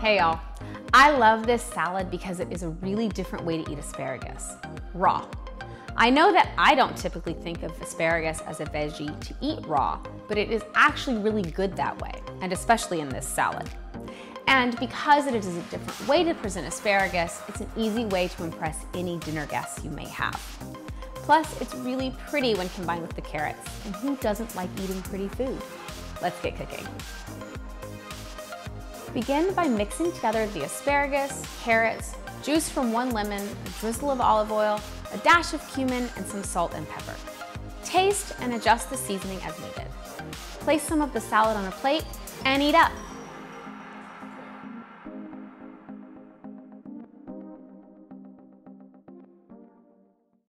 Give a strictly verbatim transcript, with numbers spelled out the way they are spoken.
Hey y'all, I love this salad because it is a really different way to eat asparagus, raw. I know that I don't typically think of asparagus as a veggie to eat raw, but it is actually really good that way, and especially in this salad. And because it is a different way to present asparagus, it's an easy way to impress any dinner guests you may have. Plus, it's really pretty when combined with the carrots, and who doesn't like eating pretty food? Let's get cooking. Begin by mixing together the asparagus, carrots, juice from one lemon, a drizzle of olive oil, a dash of cumin, and some salt and pepper. Taste and adjust the seasoning as needed. Place some of the salad on a plate and eat up.